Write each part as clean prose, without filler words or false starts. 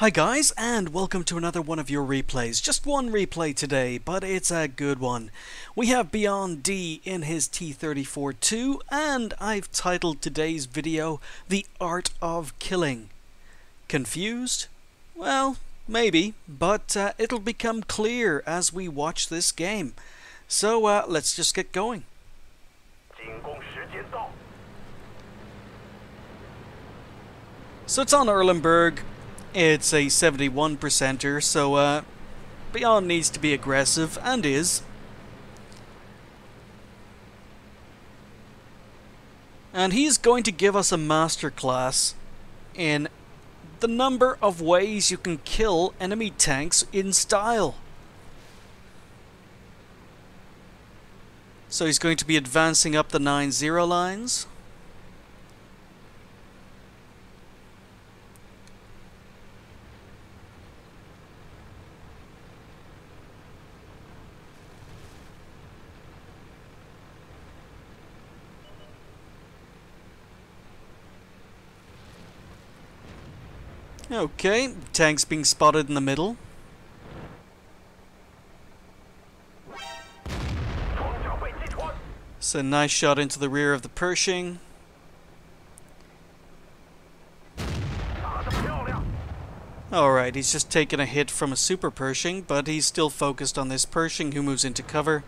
Hi guys, and welcome to another one of your replays. Just one replay today, but it's a good one. We have Beyond D in his T-34-2, and I've titled today's video, The Art of Killing. Confused? Well, maybe, but it'll become clear as we watch this game. So let's just get going. So it's on Erlenberg. It's a 71%er, so Beyond needs to be aggressive, and is. And he's going to give us a masterclass in the number of ways you can kill enemy tanks in style. So he's going to be advancing up the 9-0 lines. Okay, tanks being spotted in the middle. So nice shot into the rear of the Pershing. Alright, he's just taken a hit from a super Pershing, but he's still focused on this Pershing, who moves into cover.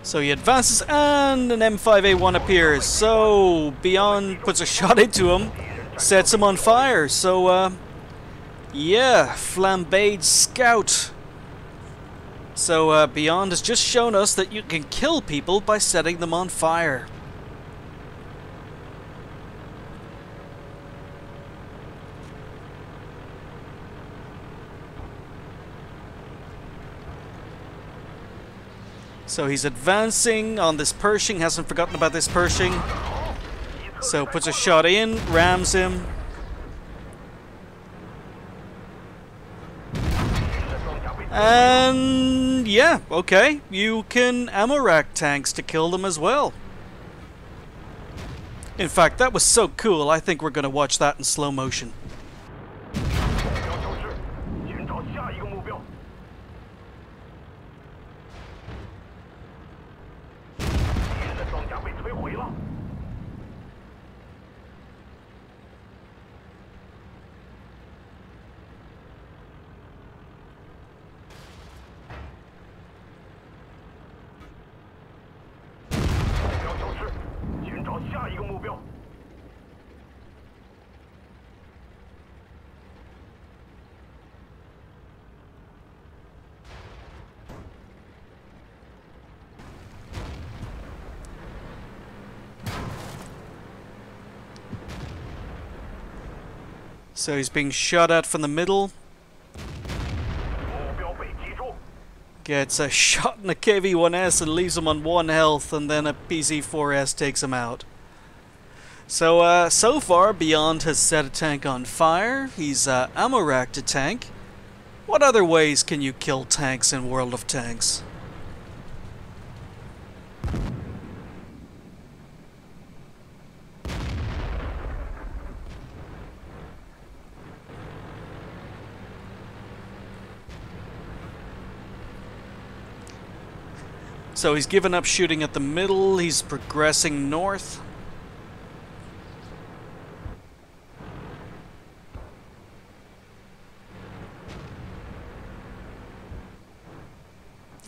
So he advances, and an M5A1 appears. So Beyond puts a shot into him, sets him on fire. So, yeah, flambéed scout. So Beyond has just shown us that you can kill people by setting them on fire. So he's advancing on this Pershing, hasn't forgotten about this Pershing. So puts a shot in, rams him. And yeah, okay, you can ammo-rack tanks to kill them as well. In fact, that was so cool, I think we're going to watch that in slow motion. So he's being shot at from the middle. Gets a shot in a KV-1S and leaves him on one health, and then a PZ-4S takes him out. So, so far, Beyond has set a tank on fire. He's ammo-racked a tank. What other ways can you kill tanks in World of Tanks? So he's given up shooting at the middle, he's progressing north.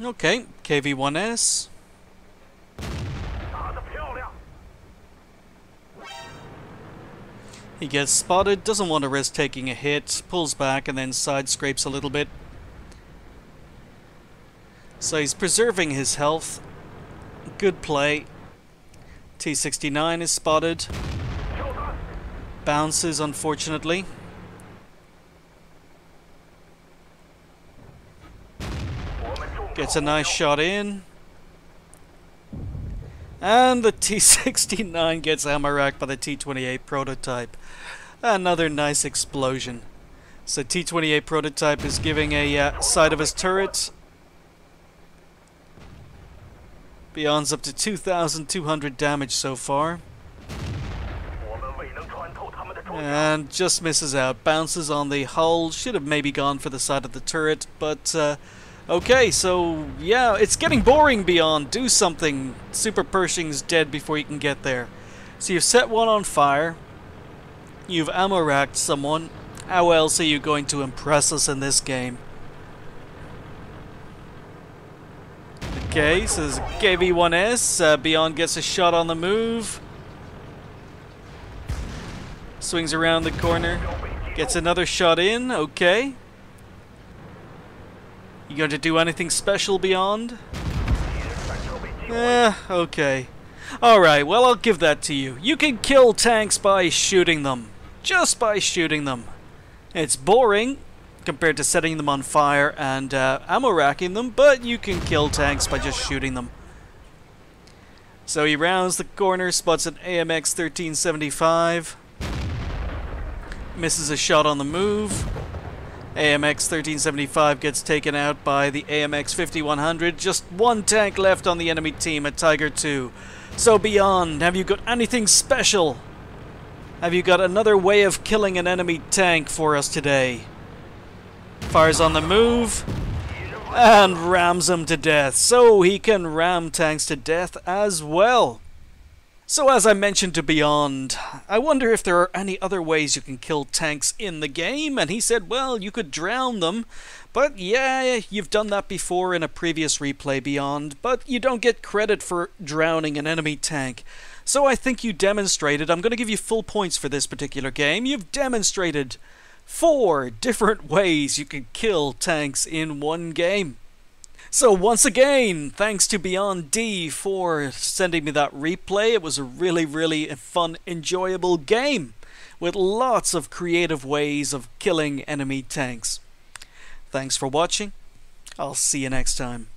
Okay, KV-1S. He gets spotted, doesn't want to risk taking a hit, pulls back and then side scrapes a little bit. So he's preserving his health. Good play. T69 is spotted. Bounces, unfortunately. Gets a nice shot in. And the T69 gets ammo-racked by the T28 prototype. Another nice explosion. So T28 prototype is giving a side of his turret. Beyond's up to 2,200 damage so far. And just misses out. Bounces on the hull. Should have maybe gone for the side of the turret, but okay, so yeah, it's getting boring, Beyond. Do something. Super Pershing's dead before you can get there. So you've set one on fire. You've ammo-racked someone. How else are you going to impress us in this game? Okay, so there's a KV-1S. Beyond gets a shot on the move. Swings around the corner. Gets another shot in. Okay. You going to do anything special, Beyond? Okay. Alright, well, I'll give that to you. You can kill tanks by shooting them. Just by shooting them. It's boring compared to setting them on fire and ammo racking them, but you can kill tanks by just shooting them. So he rounds the corner, spots an AMX-1375, misses a shot on the move. AMX-1375 gets taken out by the AMX-5100. Just one tank left on the enemy team at Tiger 2. So Beyond, have you got anything special? Have you got another way of killing an enemy tank for us today? Fires on the move and rams him to death. So he can ram tanks to death as well. So as I mentioned to Beyond, I wonder if there are any other ways you can kill tanks in the game. And he said, well, you could drown them. But yeah, you've done that before in a previous replay, Beyond. But you don't get credit for drowning an enemy tank. So I think you demonstrated, I'm going to give you full points for this particular game, you've demonstrated 4 different ways you can kill tanks in one game. So once again, thanks to Beyond D for sending me that replay. It was a really fun, enjoyable game with lots of creative ways of killing enemy tanks. Thanks for watching, I'll see you next time.